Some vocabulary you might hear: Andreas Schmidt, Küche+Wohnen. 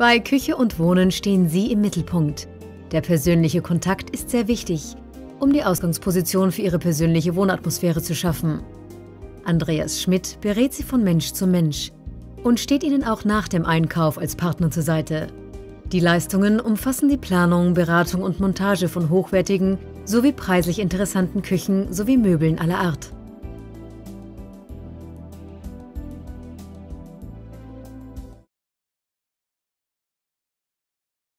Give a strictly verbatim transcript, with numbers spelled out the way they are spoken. Bei Küche und Wohnen stehen Sie im Mittelpunkt. Der persönliche Kontakt ist sehr wichtig, um die Ausgangsposition für Ihre persönliche Wohnatmosphäre zu schaffen. Andreas Schmidt berät Sie von Mensch zu Mensch und steht Ihnen auch nach dem Einkauf als Partner zur Seite. Die Leistungen umfassen die Planung, Beratung und Montage von hochwertigen sowie preislich interessanten Küchen sowie Möbeln aller Art.